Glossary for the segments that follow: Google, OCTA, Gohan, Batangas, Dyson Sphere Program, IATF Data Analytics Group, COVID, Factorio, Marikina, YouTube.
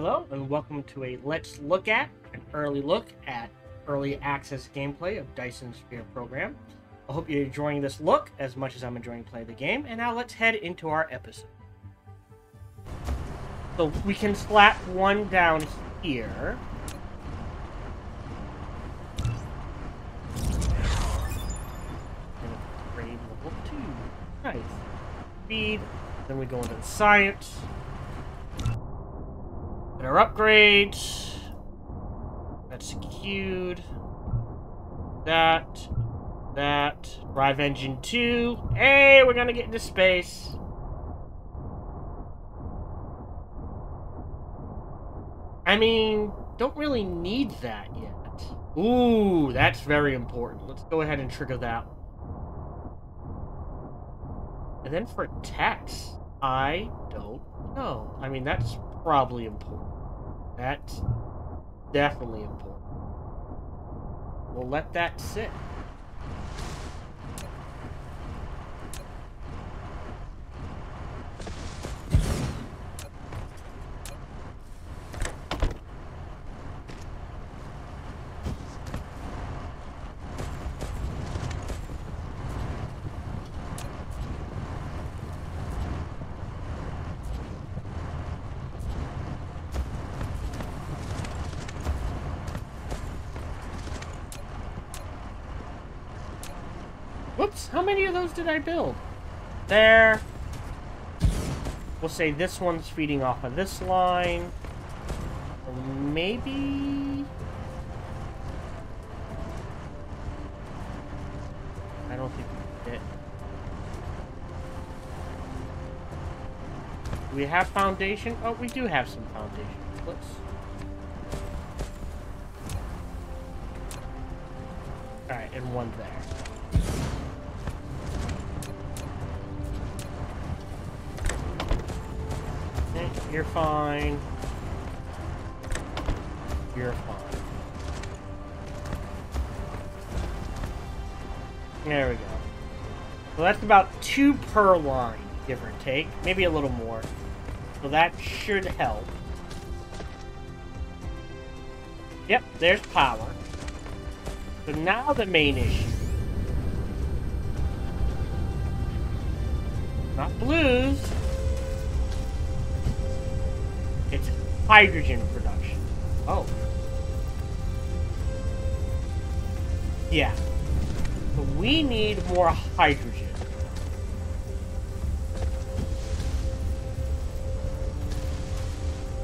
Hello and welcome to a let's look at an early look at early access gameplay of Dyson Sphere Program. I hope you're enjoying this look as much as I'm enjoying playing the game, and now let's head into our episode. So we can slap one down here. Grade level 2. Nice. Speed. Then we go into the science. Get our upgrades. That's queued. That. Drive engine 2. Hey, we're gonna get into space. I mean, don't really need that yet. Ooh, that's very important. Let's go ahead and trigger that one. And then for tax, I don't know. I mean, that's probably important. That's definitely important. We'll let that sit. Whoops, how many of those did I build? There. We'll say this one's feeding off of this line. Or maybe... I don't think we did. Do we have foundation? Oh, we do have some foundation. Let's... Alright, and one there. You're fine. You're fine. There we go. So that's about 2 per line, give or take. Maybe a little more. So that should help. Yep, there's power. So now the main issue. Not blues. It's hydrogen production. Oh. Yeah. So we need more hydrogen.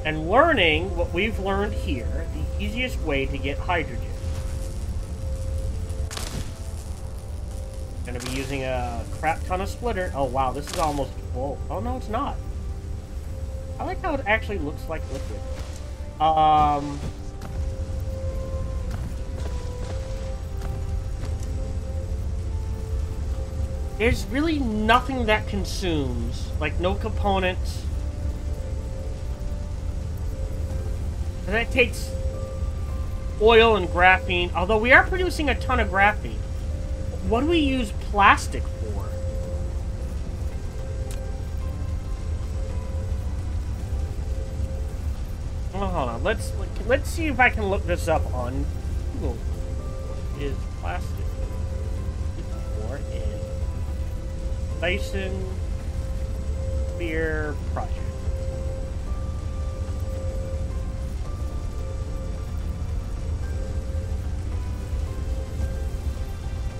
And learning what we've learned here, the easiest way to get hydrogen. Gonna be using a crap ton of splitter. Oh wow, this is almost full. Oh no, it's not. I like how it actually looks like liquid. There's really nothing that consumes. Like, no components. And that takes oil and graphene. Although we are producing a ton of graphene. What do we use plastic for? Well, hold on. Let's see if I can look this up on Google. What is plastic? Or is Dyson Sphere Project?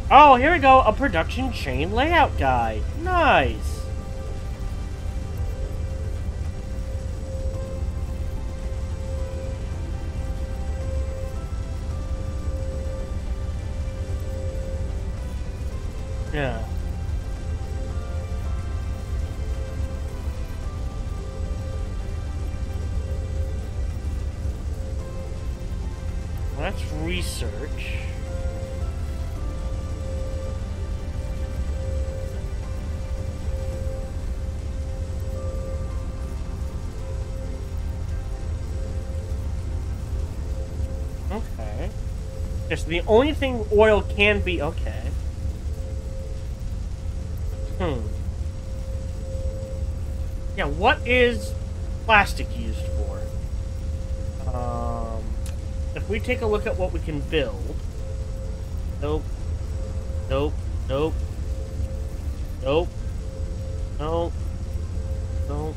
Oh, here we go. A production chain layout guide. Nice. Yeah. Well, that's research. Okay. That's the only thing oil can be. Okay. Yeah, what is plastic used for? If we take a look at what we can build... Nope. Nope. Nope. Nope. Nope. Nope.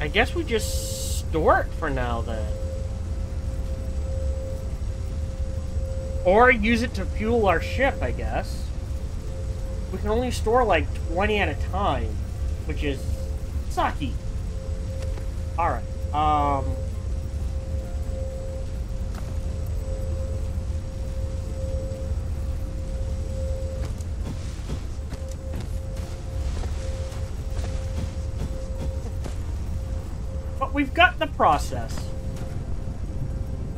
I guess we just store it for now, then. Or use it to fuel our ship, I guess. We can only store, like, 20 at a time, which is sucky. Alright, but we've got the process.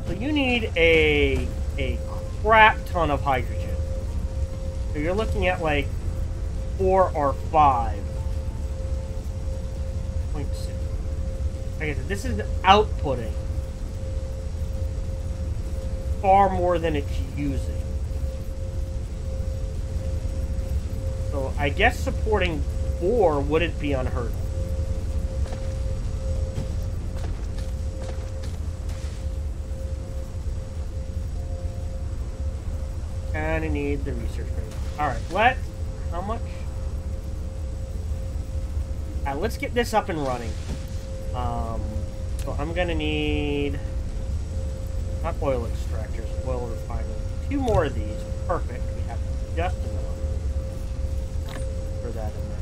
So you need a crap ton of hydrogen. So you're looking at like 4 or 5. 0.6. Like I said, this is outputting far more than it's using. So I guess supporting 4 wouldn't be unheard of. And I need the research grade. Alright, let's... How much? Let's get this up and running. So I'm gonna need... Not oil extractors, oil refinery. 2 more of these. Perfect. We have just enough for that in there.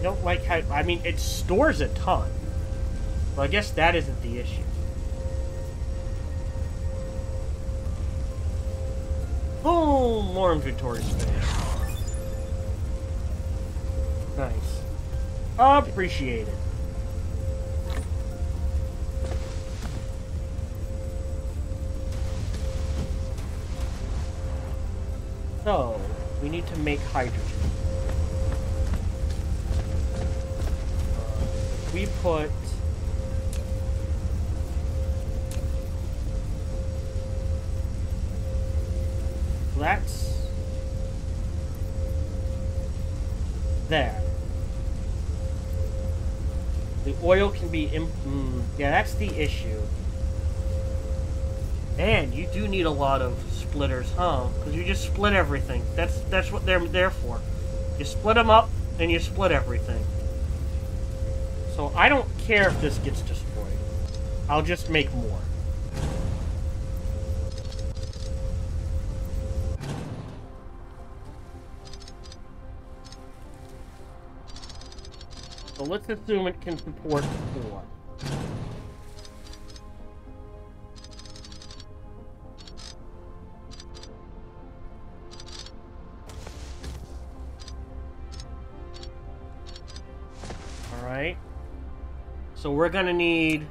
I don't like how... I mean, it stores a ton. So I guess that isn't the issue. Oh, more inventory space. Nice. Appreciate it. So, we need to make hydrogen. We put... That's... There. The oil can be... yeah, that's the issue. Man, you do need a lot of splitters, huh? Because you just split everything. That's what they're there for. You split them up, and you split everything. So I don't care if this gets destroyed. I'll just make more. So let's assume it can support 4. All right. So we're gonna need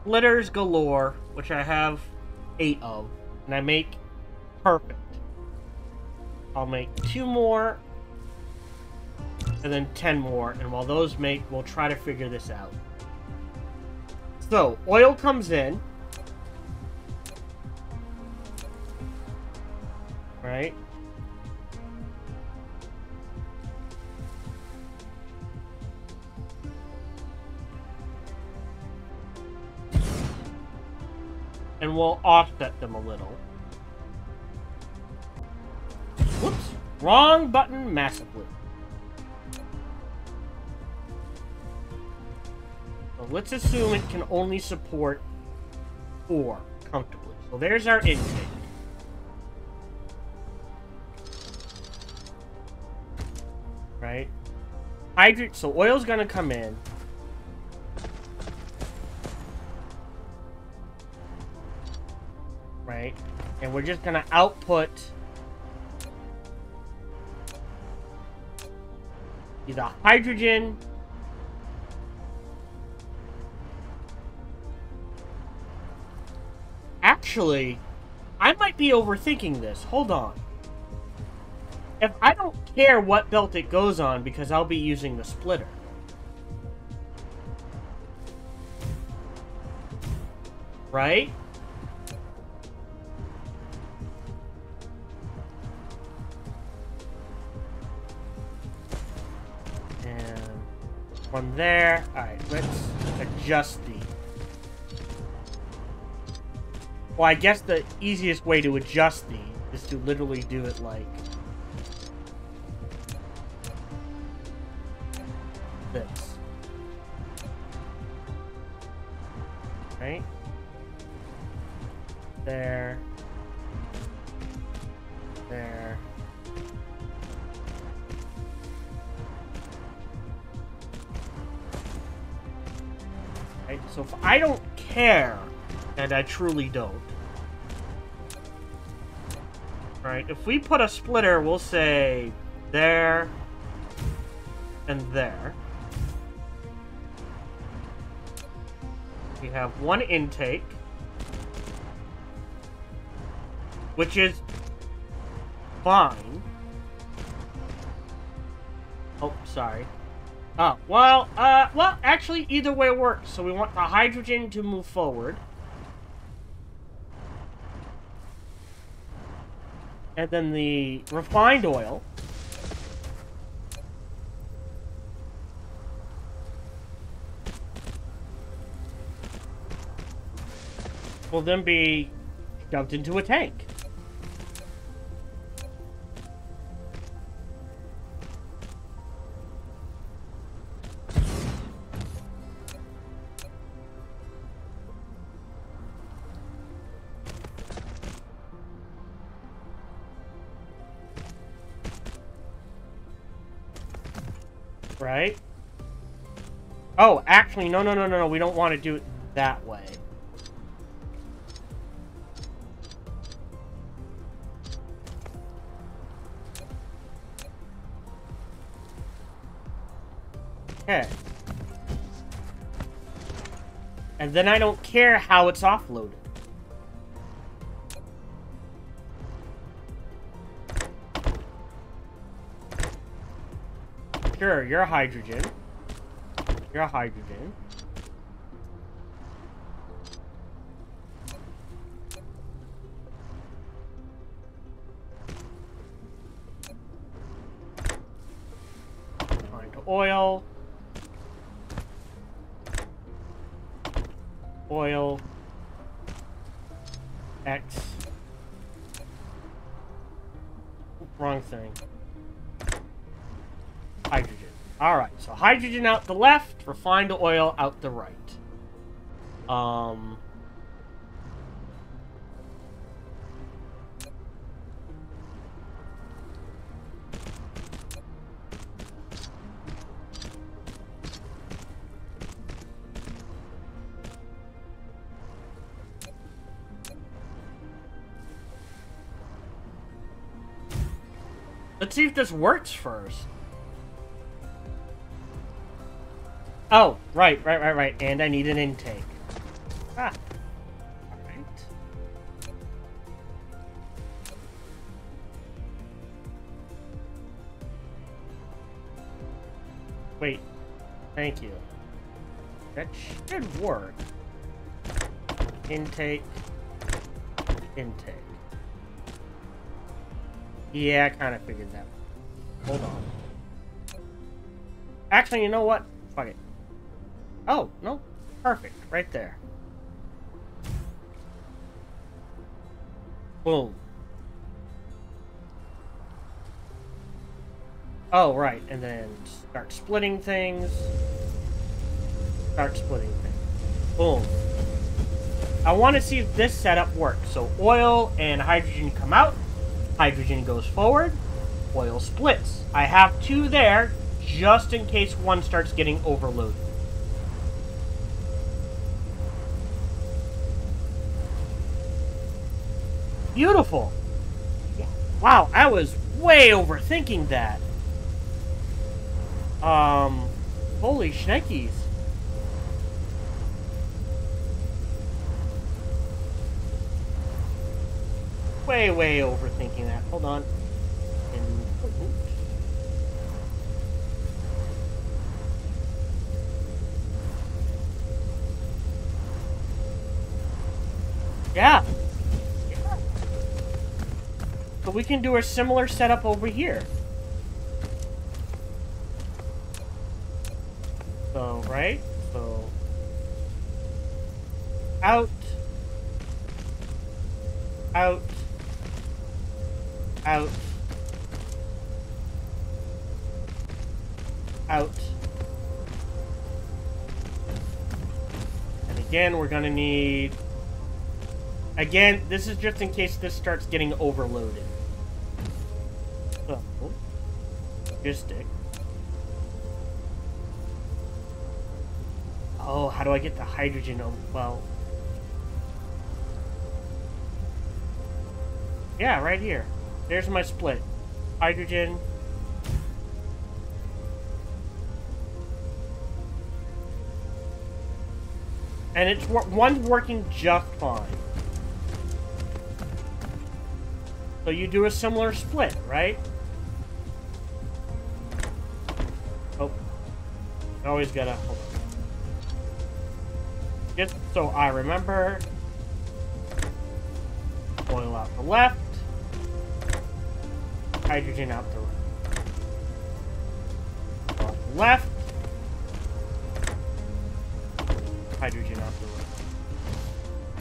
splitters galore, which I have 8 of, and I make perfect. I'll make 2 more, and then 10 more, and while those make, we'll try to figure this out. So, oil comes in. Right? And we'll offset them a little. Whoops! Wrong button massively. So let's assume it can only support 4 comfortably. So there's our intake. Right? Hydrate, so oil's gonna come in. Right? And we're just gonna output either hydrogen . Actually, I might be overthinking this. Hold on. If I don't care what belt it goes on, because I'll be using the splitter. Right? one there. Alright, let's adjust the... Well, I guess the easiest way to adjust these is to literally do it like this. Right? There. There. Right? So if I don't care, and I truly don't. Right, if we put a splitter, we'll say there and there. We have one intake, which is fine. Oh, sorry. Oh, well, actually, either way works. So we want the hydrogen to move forward. And then the refined oil will then be dumped into a tank. Right? Oh, actually, no. We don't want to do it that way. Okay. And then I don't care how it's offloaded. Sure, you're hydrogen. You're hydrogen. Onto oil. Oil. X. Wrong thing. Hydrogen. Alright, so hydrogen out the left, refined oil out the right. Let's see if this works first. Oh, right. And I need an intake. Ah. All right. Wait. Thank you. That should work. Intake. Intake. Yeah, I kind of figured that. Hold on. Actually, you know what? Fuck it. Oh, no. Perfect. Right there. Boom. Oh, right. And then start splitting things. Start splitting things. Boom. I want to see if this setup works. So oil and hydrogen come out. Hydrogen goes forward. Oil splits. I have two there just in case one starts getting overloaded. Beautiful. Wow, I was way overthinking that. Holy shnikes. Way overthinking that. Hold on. Yeah. But we can do a similar setup over here. right? So out, out, out, out. And again, we're gonna need, again, this is just in case this starts getting overloaded. So, logistic. Oh, how do I get the hydrogen? Well, yeah, right here. There's my split. Hydrogen. And it's one's working just fine. So you do a similar split, right? Oh. Always gotta hold on. Just so I remember. Oil out the left. Hydrogen out the right. Oil out the left. Hydrogen out the right.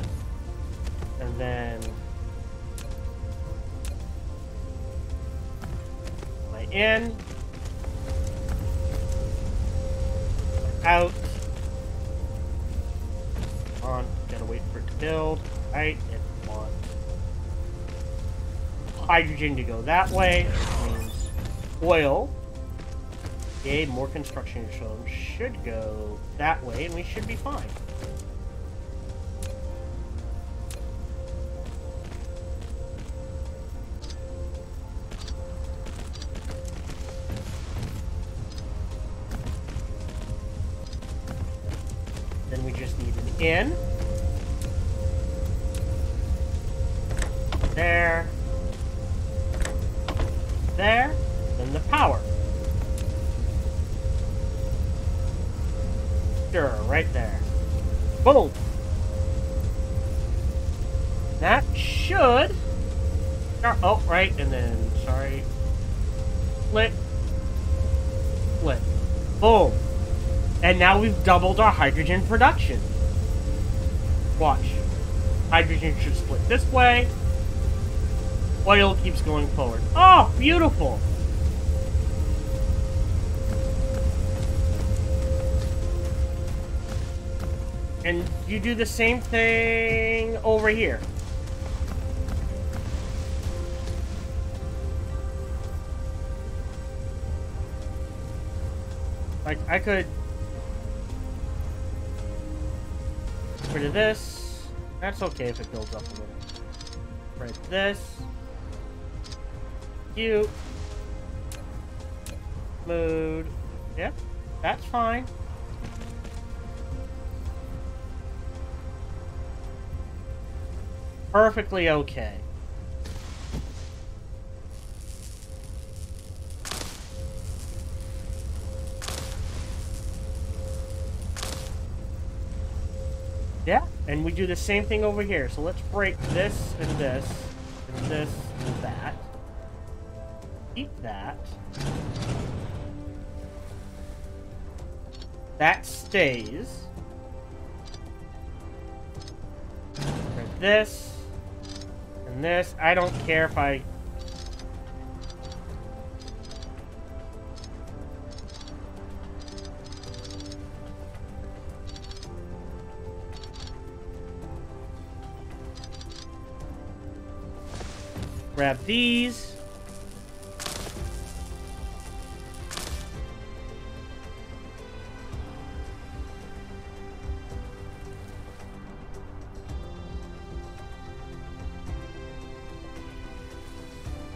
And then my in. Out. On. Gotta wait for it to build. Right. And on. Hydrogen to go that way. Oil. Yay, more construction zones should go that way, and we should be fine. Then we just need an in. There. There, then the power. Sure, right there. Boom! That should... Oh, right, and then, sorry. Split. Split. Boom. And now we've doubled our hydrogen production. Watch. Hydrogen should split this way. Oil keeps going forward. Oh, beautiful! And you do the same thing over here. Like, I could... get rid of this. That's okay if it builds up a little. Right, this. You mood. Yep, that's fine. Perfectly okay. Yeah, and we do the same thing over here. So let's break this and this and this and that. Keep that. That stays. Break this. And this, I don't care if I... grab these.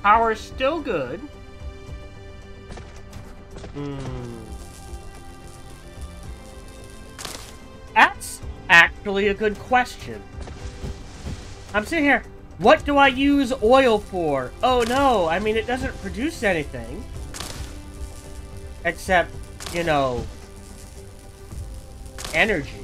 Power is still good. That's actually a good question. I'm sitting here. What do I use oil for? Oh no, I mean, it doesn't produce anything. Except, you know, energy.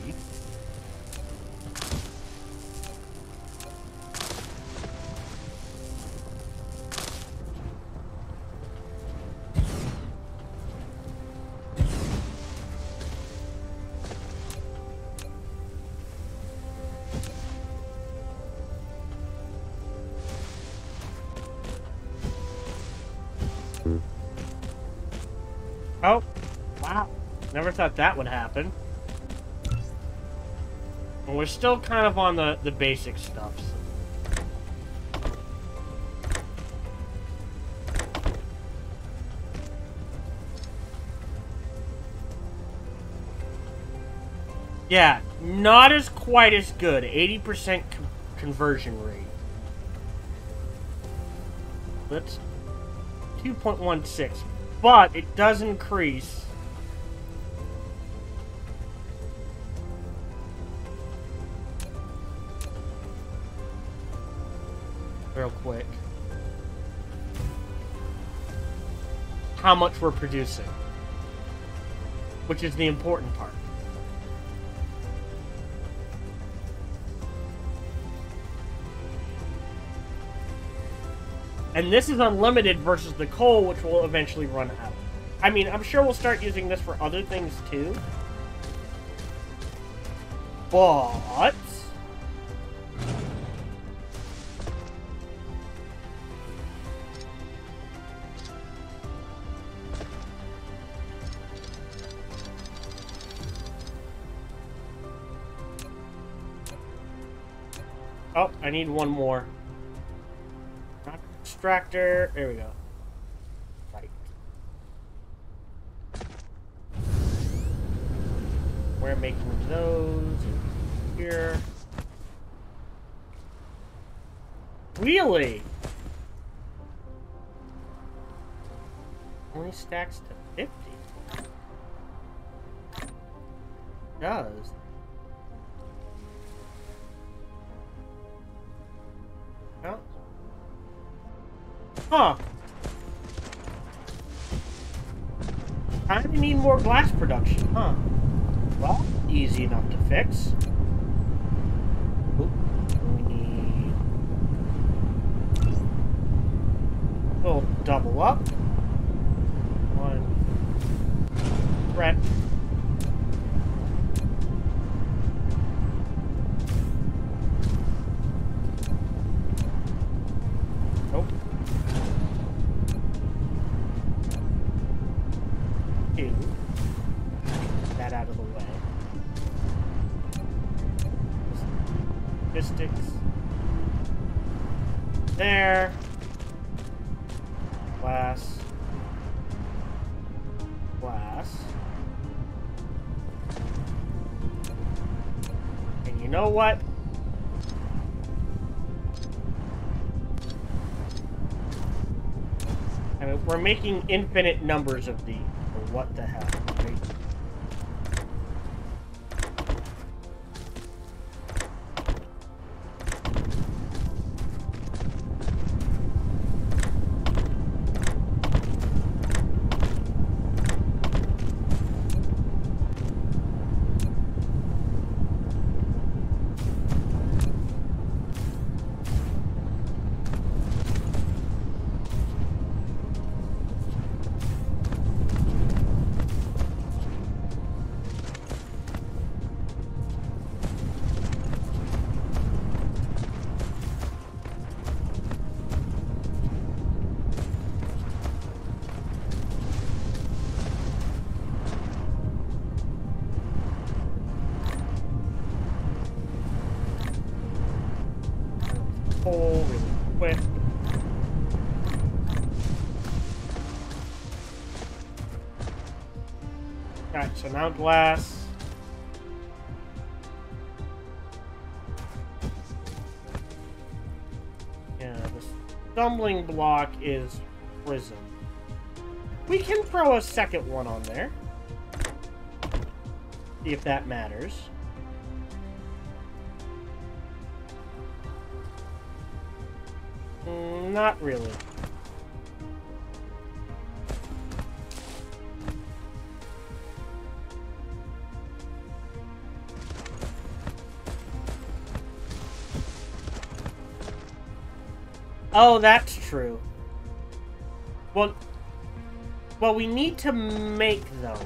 Oh. Wow. Never thought that would happen. And we're still kind of on the basic stuff. Yeah, not as quite as good. 80% conversion rate. That's 2.16. But it does increase. Real quick. How much we're producing. Which is the important part. And this is unlimited versus the coal, which will eventually run out. I mean, I'm sure we'll start using this for other things, too. But... oh, I need one more. Tractor. There we go. Right. We're making those here. Really? Only stacks to 50. It does. Oh. Huh. I need more glass production, huh? Well, easy enough to fix. Oop. We need... we'll double up. One. Brett. What? I mean, we're making infinite numbers of these. What the hell? So now glass. Yeah, the stumbling block is prison. We can throw a second one on there. See if that matters. Not really. Oh, that's true. Well, we need to make them.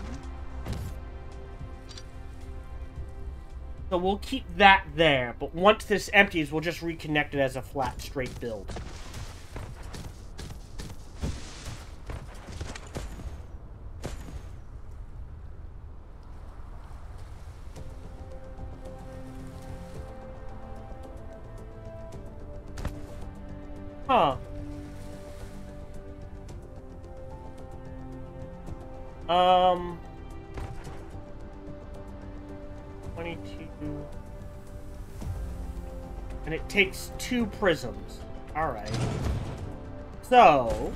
So we'll keep that there, but once this empties, we'll just reconnect it as a flat, straight build. Huh. And it takes 2 prisms. Alright. So...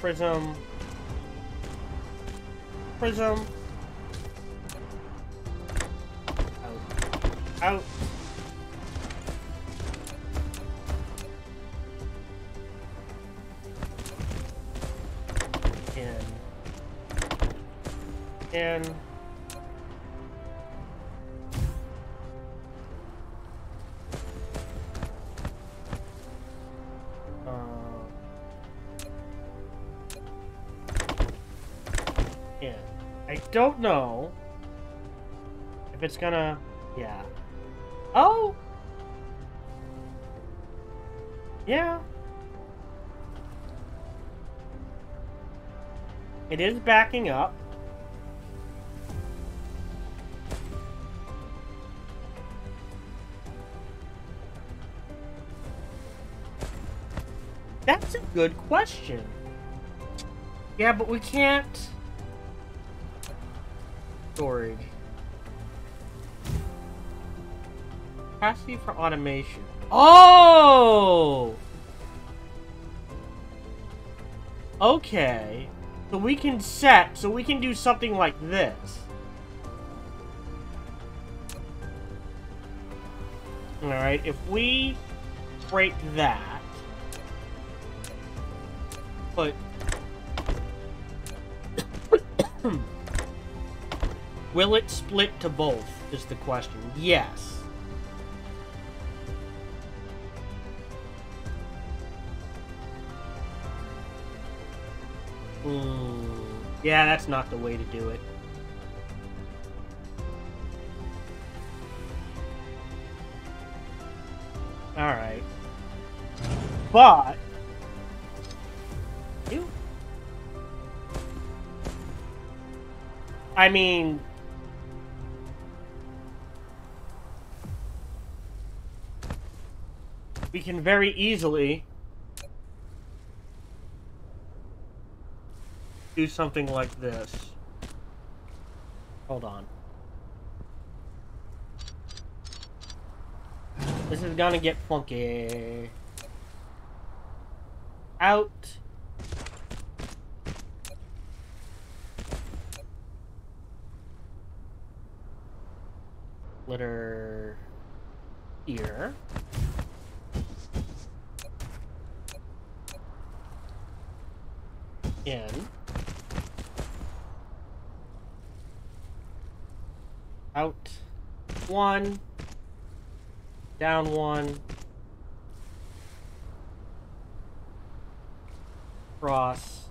prism, prism, out, out. In, in. Don't know if it's gonna, yeah. Oh! Yeah. It is backing up. That's a good question. Yeah, but we can't... Storage. Capacity for automation. Oh! Okay. So we can set, so we can do something like this. Alright, if we break that, but will it split to both, is the question. Yes. Yeah, that's not the way to do it. Alright. But... I mean... we can very easily do something like this. Hold on. This is gonna get funky. Out. Litter here. In. Out. 1. Down 1. Cross.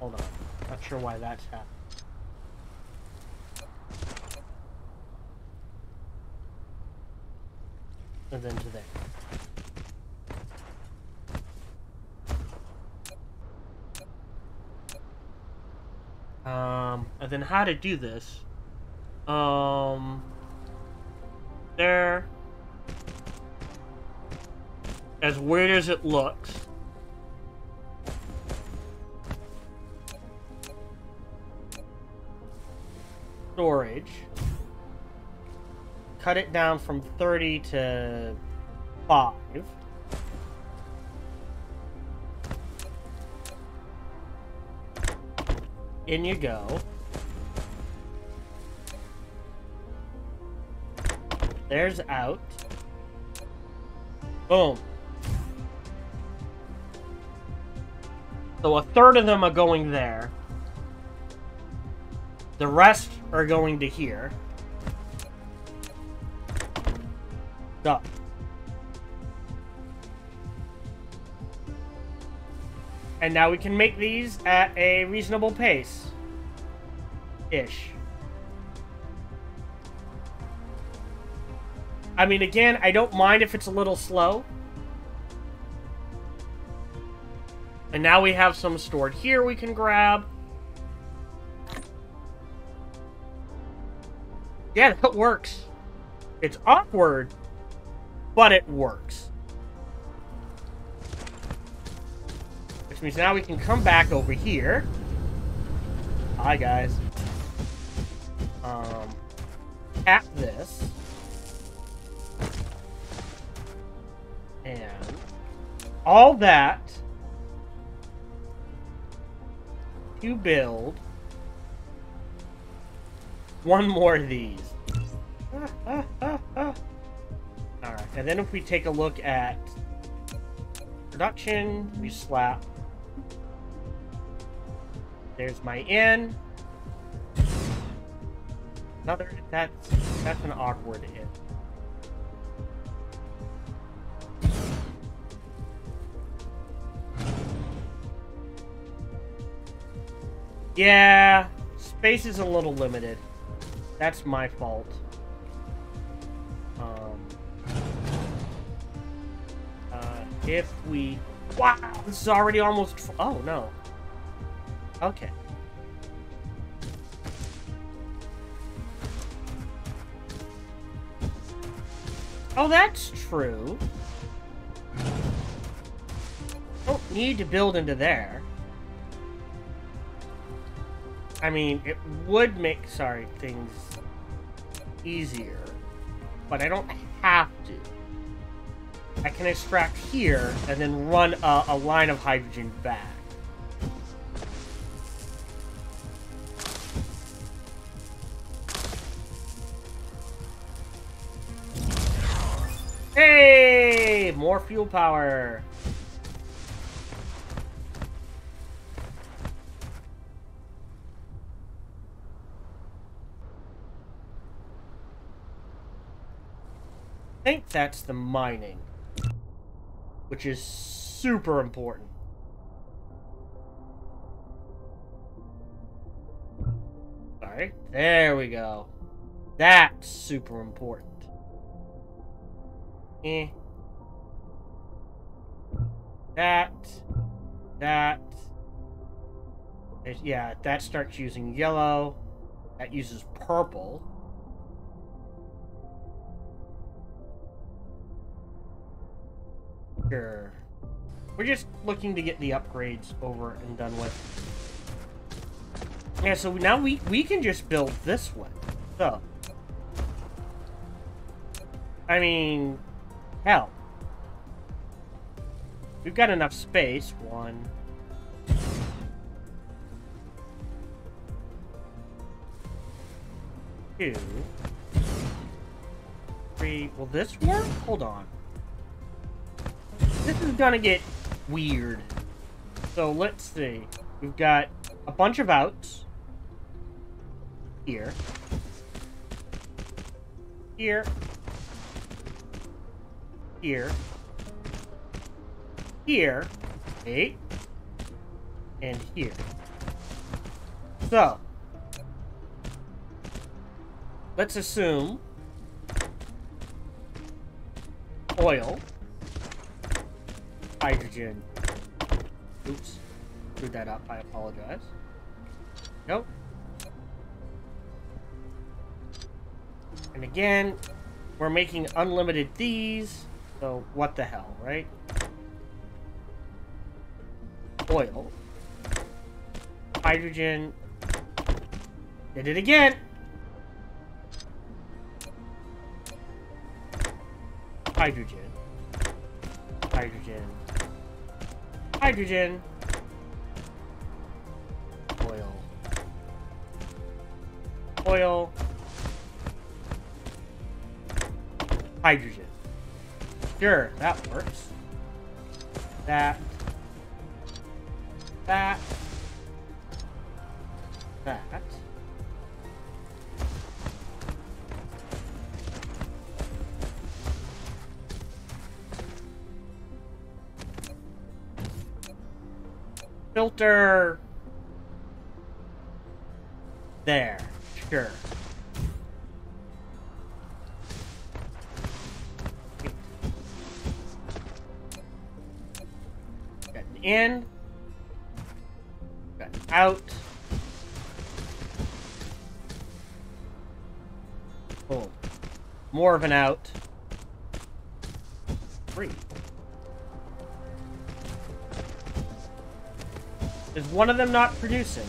Hold on. Not sure why that's happening. And then to there. And then how to do this, there, as weird as it looks, storage, cut it down from 30 to 5, in you go. There's out. Boom. So 1/3 of them are going there. The rest are going to here. up. And now we can make these at a reasonable pace. Ish. I mean, again, I don't mind if it's a little slow. And now we have some stored here we can grab. Yeah, that works. It's awkward, but it works. Which means now we can come back over here. Hi, guys. Tap this. And all that to build one more of these. Alright, and then if we take a look at production, we slap. There's my in. Another, that's an awkward in. Yeah, space is a little limited. That's my fault. If we... Wow, this is already almost... Oh, no. Okay. Oh, that's true. Don't need to build into there. I mean, it would make, sorry, things easier, but I don't have to. I can extract here and then run a line of hydrogen back. Hey! More fuel power! I think that's the mining, which is super important. Sorry. There we go. That's super important. Eh. That. Yeah, that starts using yellow. That uses purple. Sure. We're just looking to get the upgrades over and done with. Yeah, so now we can just build this one. So. I mean, hell. We've got enough space. One. Two. Three. Will this work? Hold on. This is gonna get weird. So let's see. We've got a bunch of outs. Here. Here. Here. Here. Eight. And here. So. Let's assume. Oil. Hydrogen. Oops. Screwed that up. I apologize. Nope. And again, we're making unlimited these. So, what the hell, right? Oil. Hydrogen. Did it again! Hydrogen. Hydrogen. Hydrogen. Oil. Oil. Hydrogen. Sure, that works. That. That. That. filter there. Sure. Got an in. Got an out. Boom. More of an out. Free. Is one of them not producing?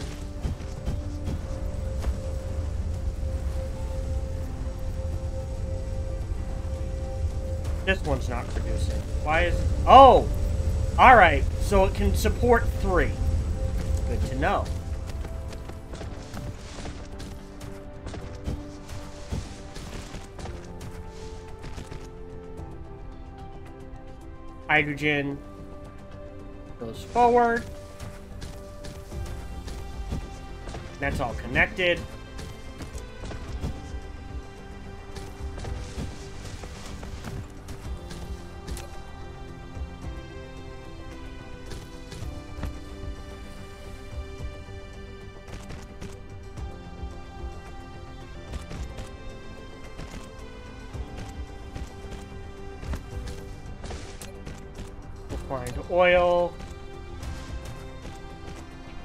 This one's not producing. Why is... Oh! Alright, so it can support 3. Good to know. Hydrogen goes forward. That's all connected. Find oil.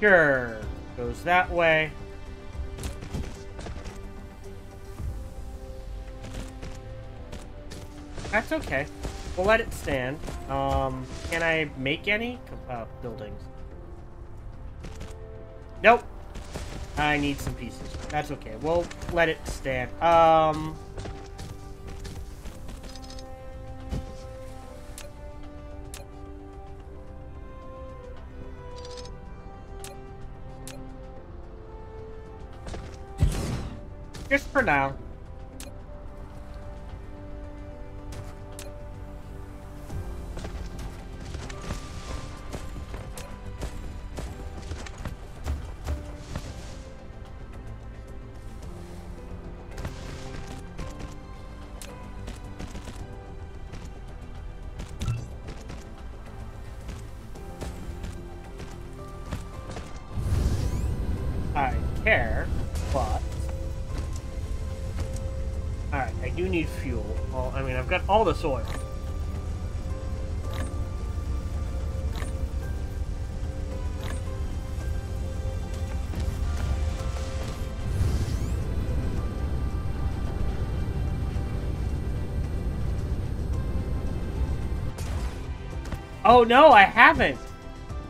Sure. Goes that way. That's okay. We'll let it stand. Can I make any buildings? Nope. I need some pieces. That's okay. We'll let it stand. Just for now. I care, but... Alright, I do need fuel. Well, I mean, I've got all this oil. Oh no, I haven't!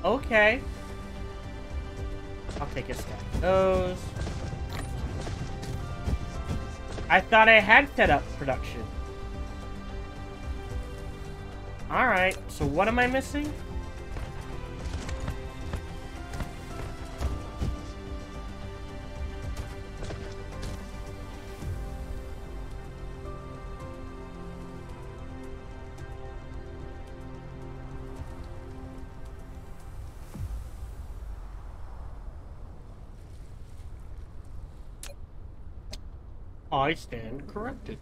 Okay. I'll take a stack of those. I thought I had set up production. Alright, so what am I missing? I stand corrected.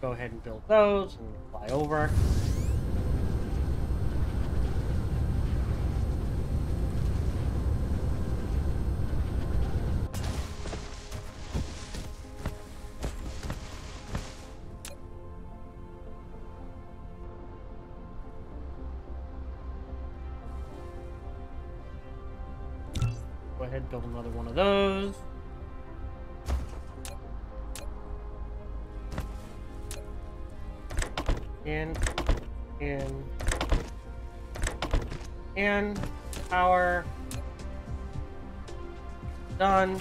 Go ahead and build those and fly over. Build another one of those. And power done.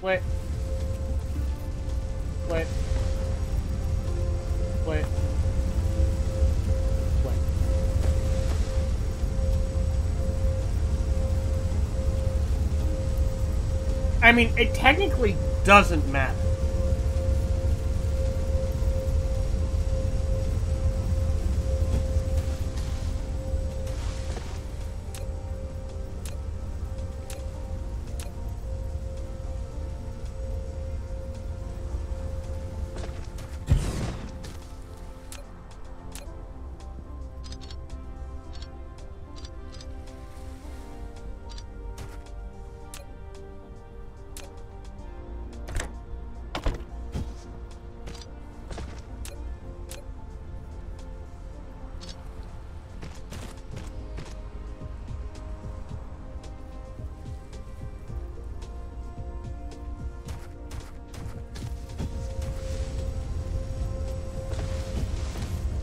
Wait. Split. I mean, it technically doesn't matter.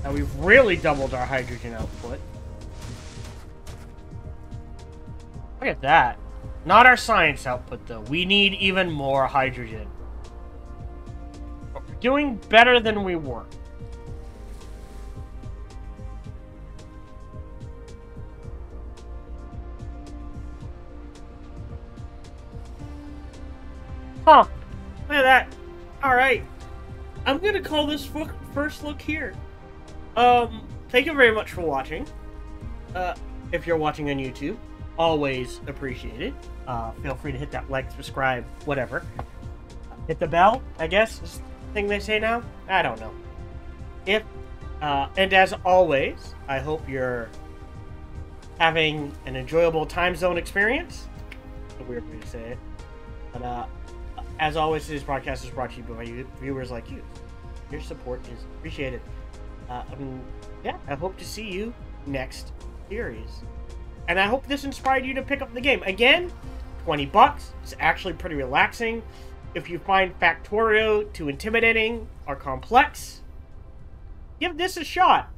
Now we've really doubled our hydrogen output. Look at that. Not our science output, though. We need even more hydrogen. But we're doing better than we were. Huh. Look at that. Alright. I'm gonna call this first look here. Thank you very much for watching. If you're watching on YouTube, always appreciate it. Feel free to hit that like, subscribe, whatever. Hit the bell, I guess, is the thing they say now? I don't know. And as always, I hope you're having an enjoyable time zone experience. That's a weird way to say it. But, as always, this broadcast is brought to you by viewers like you. Your support is appreciated. Yeah, I hope to see you next series. And I hope this inspired you to pick up the game. Again, 20 bucks. It's actually pretty relaxing. If you find Factorio too intimidating or complex, give this a shot.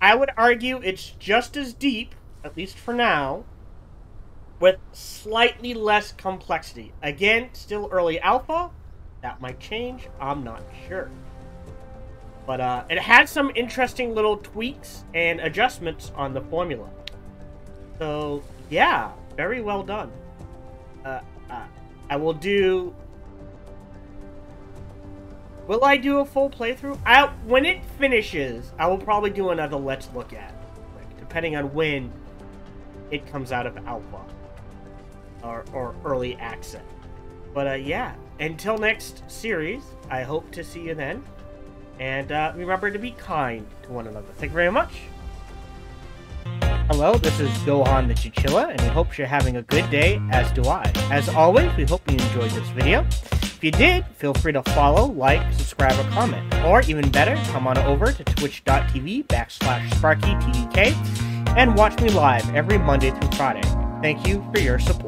I would argue it's just as deep, at least for now, with slightly less complexity. Again, still early alpha. That might change. I'm not sure. But it had some interesting little tweaks and adjustments on the formula. So, yeah, very well done. I will do... Will I do a full playthrough? When it finishes, I will probably do another Let's Look At, depending on when it comes out of alpha or early access. But, yeah, until next series, I hope to see you then. And remember to be kind to one another. Thank you very much. Hello, this is Gohan the Chinchilla, and we hope you're having a good day, as do I. As always, we hope you enjoyed this video. If you did, feel free to follow, like, subscribe, or comment. Or, even better, come on over to twitch.tv/SparkyTDK and watch me live every Monday through Friday. Thank you for your support.